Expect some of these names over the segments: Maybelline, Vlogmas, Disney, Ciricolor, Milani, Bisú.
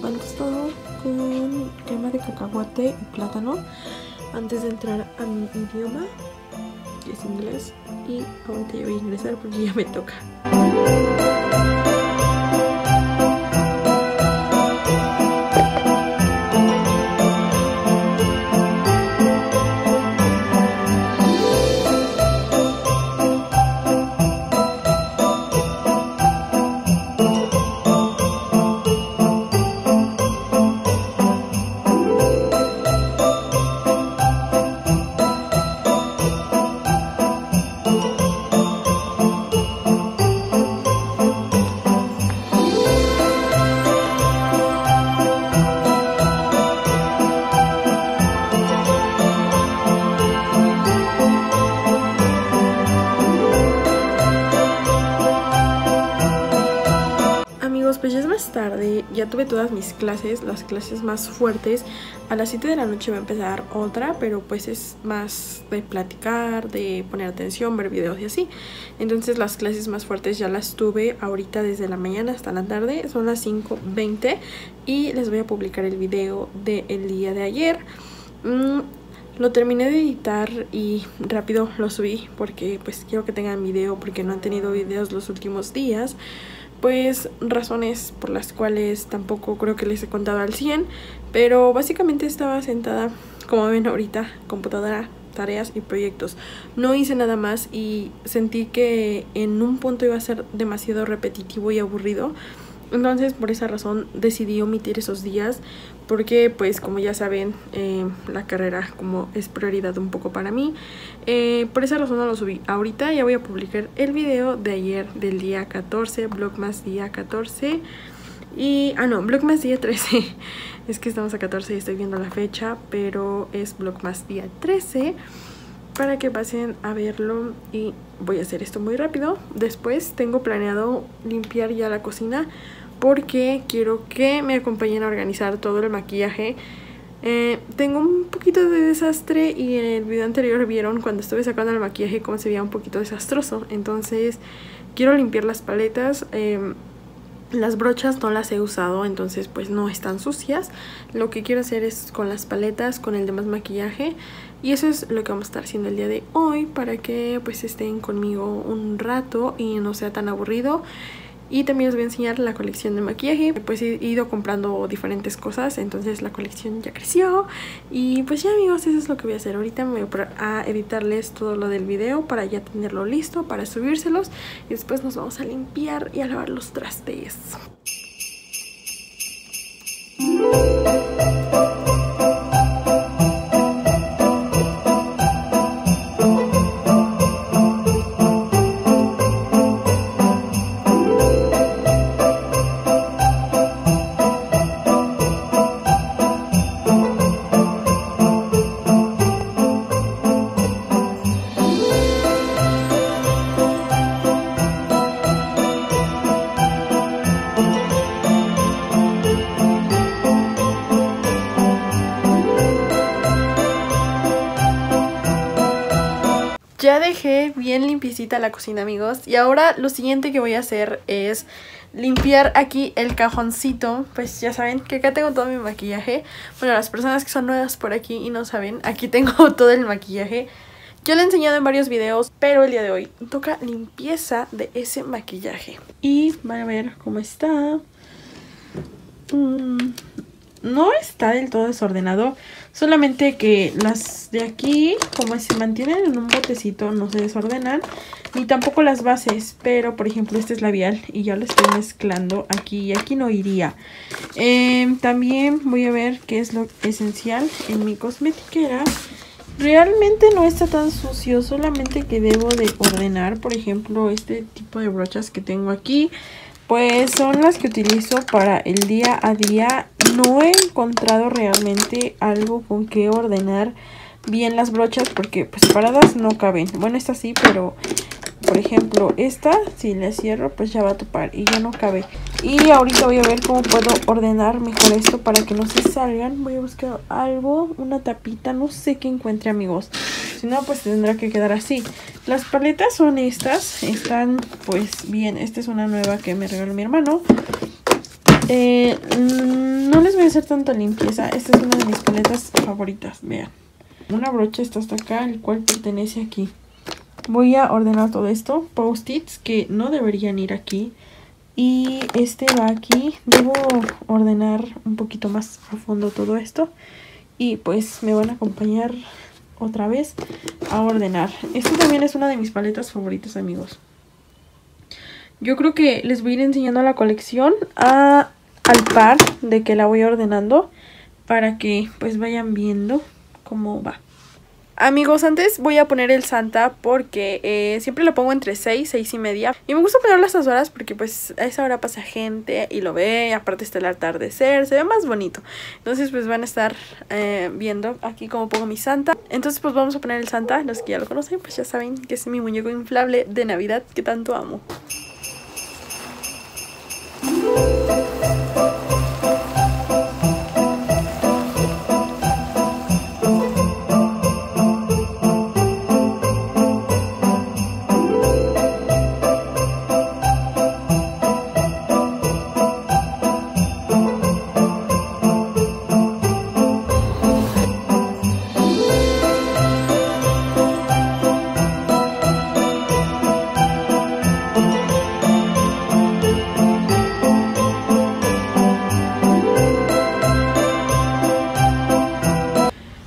Manifestado con crema de cacahuate y plátano antes de entrar a mi idioma, que es inglés, y ahorita ya voy a ingresar porque ya me toca. Pues ya es más tarde, ya tuve todas mis clases, las clases más fuertes. A las 7 de la noche va a empezar otra, pero pues es más de platicar, de poner atención, ver videos y así. Entonces las clases más fuertes ya las tuve ahorita desde la mañana hasta la tarde. Son las 5:20 y les voy a publicar el video del día de ayer. Lo terminé de editar y rápido lo subí porque pues quiero que tengan video, porque no han tenido videos los últimos días. Pues razones por las cuales tampoco creo que les he contado al 100. Pero básicamente estaba sentada, como ven ahorita, computadora, tareas y proyectos. No hice nada más y sentí que en un punto iba a ser demasiado repetitivo y aburrido. Entonces por esa razón decidí omitir esos días, porque pues como ya saben, la carrera como es prioridad un poco para mí. Por esa razón no lo subí. Ahorita ya voy a publicar el video de ayer del día 14, Vlogmas día 14. Y, no, Vlogmas día 13. Es que estamos a 14 y estoy viendo la fecha, pero es Vlogmas día 13. Para que pasen a verlo. Y voy a hacer esto muy rápido. Después tengo planeado limpiar ya la cocina, porque quiero que me acompañen a organizar todo el maquillaje. Tengo un poquito de desastre y en el video anterior vieron cuando estuve sacando el maquillaje cómo se veía un poquito desastroso. Entonces quiero limpiar las paletas. Las brochas no las he usado, entonces pues no están sucias. Lo que quiero hacer es con las paletas, con el demás maquillaje. Y eso es lo que vamos a estar haciendo el día de hoy, para que pues estén conmigo un rato y no sea tan aburrido. Y también les voy a enseñar la colección de maquillaje. Pues he ido comprando diferentes cosas, entonces la colección ya creció. Y pues ya amigos, eso es lo que voy a hacer. Ahorita me voy a editarles todo lo del video para ya tenerlo listo, para subírselos. Y después nos vamos a limpiar y a lavar los trastes. Ya dejé bien limpiecita la cocina, amigos. Y ahora lo siguiente que voy a hacer es limpiar aquí el cajoncito. Pues ya saben que acá tengo todo mi maquillaje. Bueno, las personas que son nuevas por aquí y no saben, aquí tengo todo el maquillaje. Yo lo he enseñado en varios videos, pero el día de hoy toca limpieza de ese maquillaje. Y van a ver cómo está. No está del todo desordenado, solamente que las de aquí, como se mantienen en un botecito, no se desordenan. Ni tampoco las bases, pero por ejemplo este es labial y ya lo estoy mezclando aquí y aquí no iría. También voy a ver qué es lo esencial en mi cosmetiquera. Realmente no está tan sucio, solamente que debo de ordenar. Por ejemplo, este tipo de brochas que tengo aquí, pues son las que utilizo para el día a día. No he encontrado realmente algo con que ordenar bien las brochas, porque pues paradas no caben. Bueno, estas sí, pero por ejemplo esta, si la cierro pues ya va a topar y ya no cabe. Y ahorita voy a ver cómo puedo ordenar mejor esto para que no se salgan. Voy a buscar algo, una tapita, no sé qué encuentre, amigos. Si no, pues tendrá que quedar así. Las paletas son estas, están pues bien. Esta es una nueva que me regaló mi hermano. No les voy a hacer tanta limpieza. Esta es una de mis paletas favoritas, vean. Una brocha está hasta acá, el cual pertenece aquí. Voy a ordenar todo esto. Post-its que no deberían ir aquí. Y este va aquí. Debo ordenar un poquito más a fondo todo esto. Y pues me van a acompañar otra vez a ordenar. Esta también es una de mis paletas favoritas, amigos. Yo creo que les voy a ir enseñando la colección al par de que la voy ordenando, para que pues vayan viendo cómo va. Amigos, antes voy a poner el Santa porque siempre lo pongo entre 6, 6 y media. Y me gusta ponerlo a esas horas porque pues a esa hora pasa gente y lo ve. Aparte está el atardecer, se ve más bonito. Entonces pues van a estar viendo aquí cómo pongo mi Santa. Entonces pues vamos a poner el Santa. Los que ya lo conocen pues ya saben que es mi muñeco inflable de Navidad que tanto amo.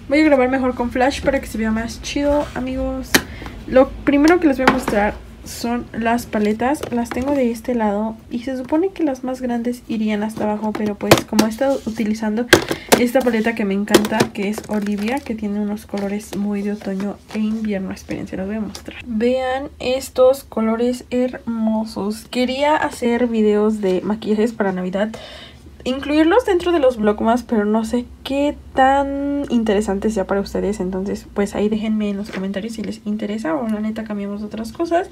Voy a grabar mejor con flash para que se vea más chido, amigos. Lo primero que les voy a mostrar son las paletas. Las tengo de este lado y se supone que las más grandes irían hasta abajo, pero pues como he estado utilizando esta paleta que me encanta, que es Olivia, que tiene unos colores muy de otoño e invierno. Esperen, se los voy a mostrar. Vean estos colores hermosos. Quería hacer videos de maquillajes para Navidad, incluirlos dentro de los Vlogmas, pero no sé qué tan interesante sea para ustedes. Entonces pues ahí déjenme en los comentarios si les interesa o la neta cambiamos otras cosas.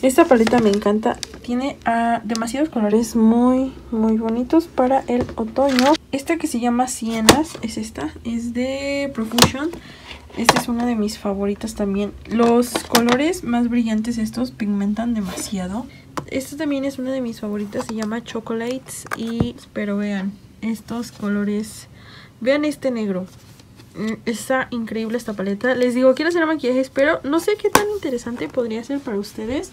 Esta paleta me encanta. Tiene demasiados colores muy bonitos para el otoño. Esta que se llama Sienas es esta, es de Profusion. Esta es una de mis favoritas también. Los colores más brillantes estos pigmentan demasiado. Esta también es una de mis favoritas, se llama Chocolates. Y pero vean estos colores, vean este negro. Está increíble esta paleta. Les digo, quiero hacer maquillajes, pero no sé qué tan interesante podría ser para ustedes.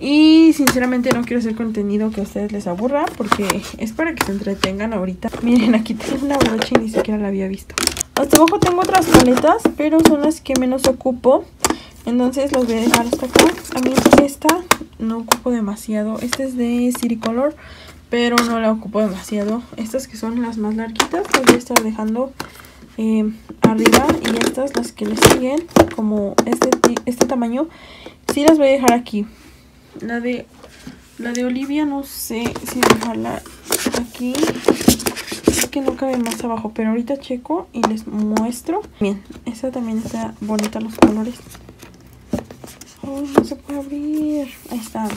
Y sinceramente no quiero hacer contenido que a ustedes les aburra, porque es para que se entretengan ahorita. Miren, aquí tengo una brocha y ni siquiera la había visto. Hasta abajo tengo otras paletas, pero son las que menos ocupo. Entonces las voy a dejar hasta acá. A mí esta no ocupo demasiado. Esta es de Ciricolor, pero no la ocupo demasiado. Estas que son las más larguitas las voy a estar dejando arriba. Y estas, las que les siguen, como este tamaño, sí las voy a dejar aquí. La de Olivia no sé si dejarla aquí. Es que no cabe más abajo, pero ahorita checo y les muestro. Bien, esta también está bonita, los colores. Oh, no se puede abrir. Ahí está.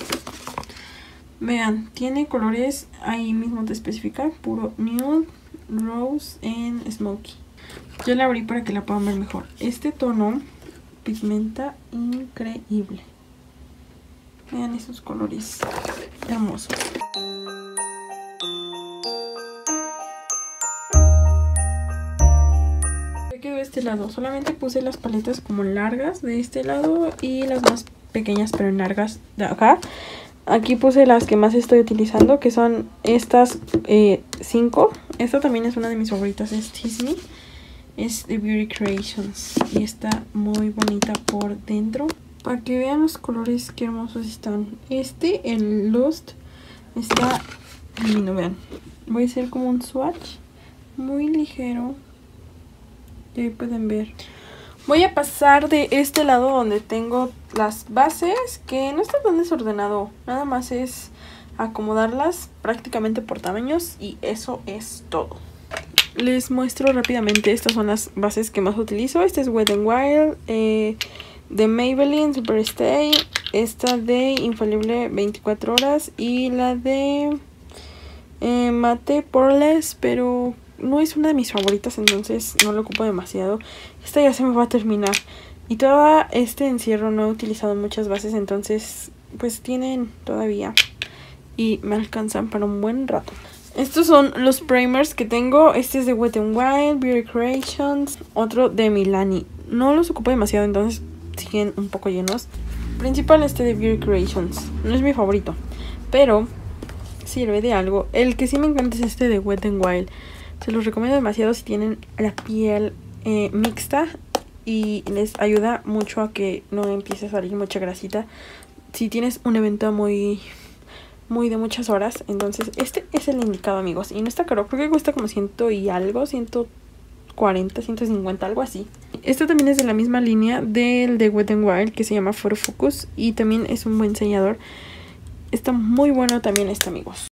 Vean, tiene colores, ahí mismo te especifica, puro nude, rose and smoky. Yo la abrí para que la puedan ver mejor. Este tono pigmenta increíble. Vean esos colores hermosos. Este lado solamente puse las paletas como largas de este lado y las más pequeñas pero largas de acá. Aquí puse las que más estoy utilizando, que son estas 5. Esta también es una de mis favoritas, es Disney, es de Beauty Creations y está muy bonita por dentro. Para que vean los colores, qué hermosos están. El Lust está divino, vean. Voy a hacer como un swatch muy ligero. Y ahí pueden ver. Voy a pasar de este lado donde tengo las bases, que no está tan desordenado. Nada más es acomodarlas prácticamente por tamaños y eso es todo. Les muestro rápidamente, estas son las bases que más utilizo. Este es Wet n Wild, de Maybelline Superstay, esta de infalible 24 horas y la de mate poreless, pero no es una de mis favoritas, entonces no la ocupo demasiado. Esta ya se me va a terminar. Y todo este encierro no he utilizado muchas bases, entonces pues tienen todavía y me alcanzan para un buen rato. Estos son los primers que tengo. Este es de Wet n Wild, Beauty Creations, otro de Milani. No los ocupo demasiado, entonces siguen un poco llenos. Principal este de Beauty Creations. No es mi favorito, pero sirve de algo. El que sí me encanta es este de Wet n Wild. Se los recomiendo demasiado si tienen la piel mixta, y les ayuda mucho a que no empiece a salir mucha grasita. Si tienes un evento muy de muchas horas, entonces este es el indicado, amigos. Y no está caro, creo que cuesta como 140, 150, algo así. Este también es de la misma línea del de Wet n Wild, que se llama Photo Focus, y también es un buen sellador. Está muy bueno también este, amigos.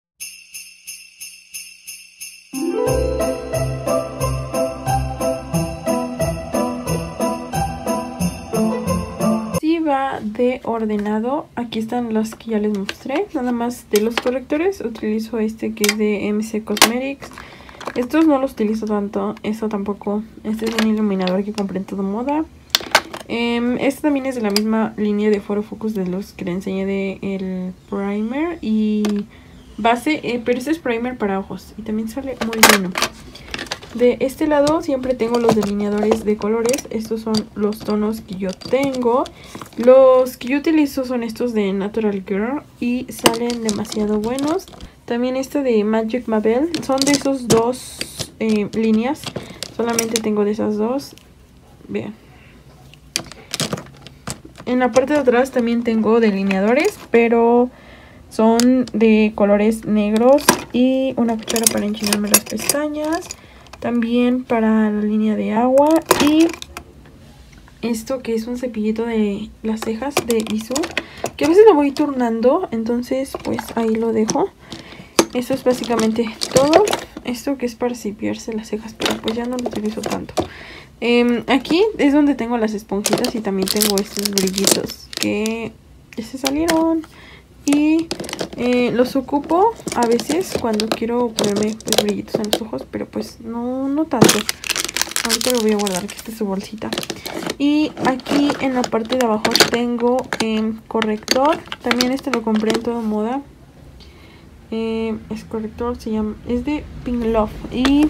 Sí va de ordenado. Aquí están los que ya les mostré. Nada más de los correctores utilizo este que es de MC Cosmetics. Estos no los utilizo tanto, esto tampoco. Este es un iluminador que compré en Todo Moda. Este también es de la misma línea de Photo Focus de los que le enseñé del primer y base, pero este es primer para ojos y también sale muy bueno. De este lado siempre tengo los delineadores de colores. Estos son los tonos que yo tengo. Los que yo utilizo son estos de Natural Girl y salen demasiado buenos. También este de Magic Mabel. Son de esos dos líneas. Solamente tengo de esas dos. Vean. En la parte de atrás también tengo delineadores, pero son de colores negros. Y una cuchara para enchinarme las pestañas. También para la línea de agua. Y esto que es un cepillito de las cejas de Bisú, que a veces lo voy turnando, entonces pues ahí lo dejo. Esto es básicamente todo. Esto que es para cepillarse las cejas, pero pues ya no lo utilizo tanto. Aquí es donde tengo las esponjitas y también tengo estos brillitos que se salieron. Y los ocupo a veces cuando quiero ponerme pues brillitos en los ojos, pero pues no tanto. Ahorita lo voy a guardar, que esta es su bolsita. Y aquí en la parte de abajo tengo corrector. También este lo compré en Todo Moda. Es corrector, se llama, es de Pink Love. Y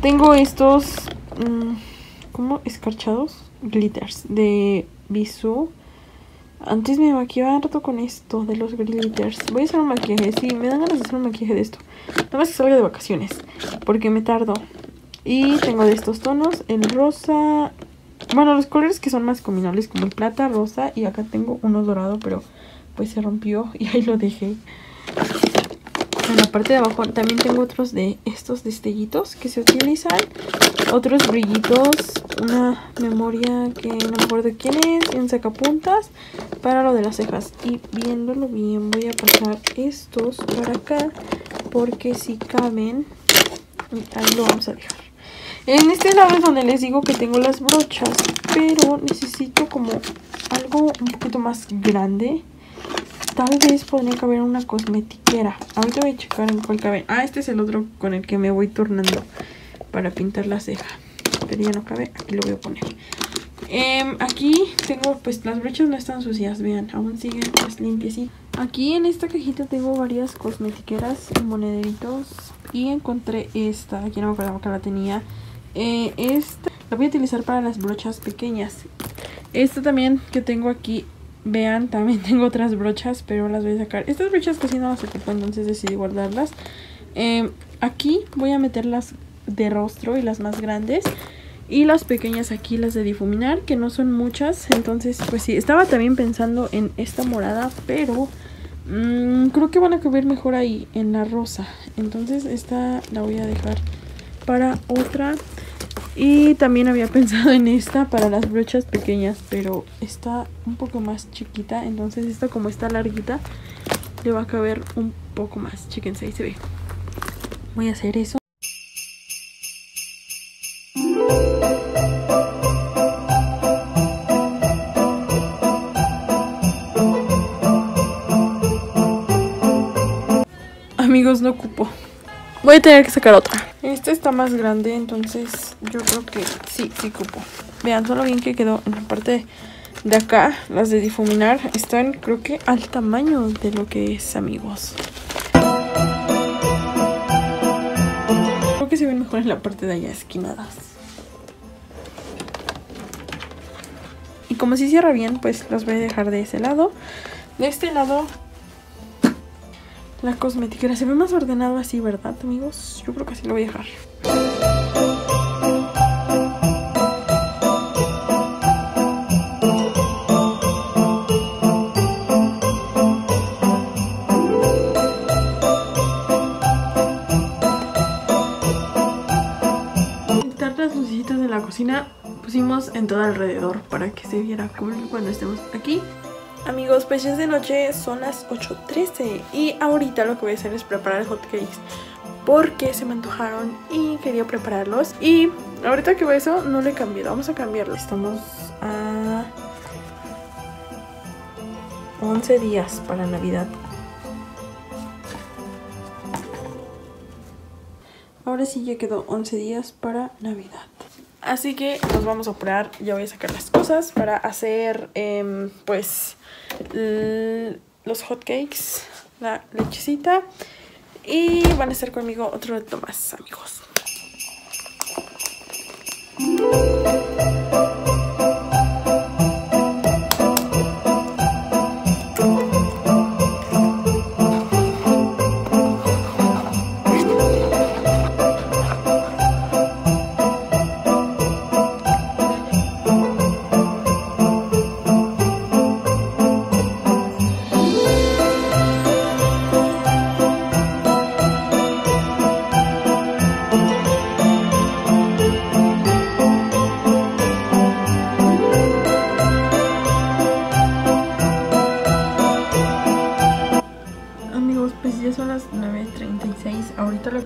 tengo estos como escarchados glitters de Bisú. Antes me maquillaba harto con esto de los glitters. Voy a hacer un maquillaje, sí, me dan ganas de hacer un maquillaje de esto. Nada más que salga de vacaciones, porque me tardo. Y tengo de estos tonos, el rosa. Bueno, los colores que son más combinables, como el plata, rosa. Y acá tengo uno dorado, pero pues se rompió y ahí lo dejé. En la parte de abajo también tengo otros de estos destellitos que se utilizan. Otros brillitos, una memoria que no me acuerdo quién es, y un sacapuntas para lo de las cejas. Y viéndolo bien voy a pasar estos por acá porque si caben, ahí lo vamos a dejar. En este lado es donde les digo que tengo las brochas, pero necesito como algo un poquito más grande. Tal vez podría caber una cosmetiquera. Ahorita voy a checar en cuál cabe. Ah, este es el otro con el que me voy turnando para pintar la ceja. Pero ya no cabe, aquí lo voy a poner. Aquí tengo, pues las brochas no están sucias, vean. Aún siguen pues limpias. Aquí en esta cajita tengo varias cosmetiqueras, monederitos. Y encontré esta, aquí no me acuerdo que la tenía. Esta la voy a utilizar para las brochas pequeñas. Esta también que tengo aquí. Vean, también tengo otras brochas, pero las voy a sacar. Estas brochas casi no las ocupo, entonces decidí guardarlas. Aquí voy a meter las de rostro y las más grandes. Y las pequeñas aquí, las de difuminar, que no son muchas. Entonces, pues sí, estaba también pensando en esta morada, pero creo que van a caber mejor ahí, en la rosa. Entonces esta la voy a dejar para otra. Y también había pensado en esta para las brochas pequeñas, pero está un poco más chiquita. Entonces esta, como está larguita, le va a caber un poco más. Chéquense, ahí se ve. Voy a hacer eso. amigos, no ocupo. Voy a tener que sacar otra. Esta está más grande, entonces yo creo que sí ocupo. Vean solo bien que quedó en la parte de acá. Las de difuminar están, creo que, al tamaño de lo que es, amigos. Creo que se ven mejor en la parte de allá, esquinadas. Y como sí cierra bien, pues las voy a dejar de ese lado. De este lado, la cosmetiquera se ve más ordenado así, ¿verdad, amigos? Yo creo que así lo voy a dejar. Quitar las lucecitas de la cocina, pusimos en todo alrededor para que se viera cool cuando estemos aquí. Amigos, pues ya es de noche, son las 8:13 y ahorita lo que voy a hacer es preparar hotcakes porque se me antojaron y quería prepararlos. Y ahorita que voy a eso, no lo he cambiado, vamos a cambiarlo. Estamos a 11 días para Navidad. Ahora sí ya quedó 11 días para Navidad. Así que nos vamos a operar, ya voy a sacar las cosas para hacer, pues, los hotcakes, la lechecita. Y van a estar conmigo otro rato más, amigos.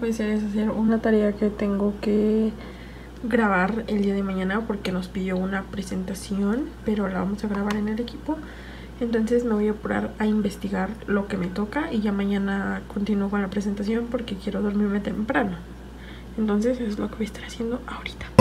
Es hacer una tarea que tengo que grabar el día de mañana porque nos pidió una presentación, pero la vamos a grabar en el equipo. Entonces me voy a apurar a investigar lo que me toca y ya mañana continúo con la presentación porque quiero dormirme temprano. Entonces eso es lo que voy a estar haciendo ahorita.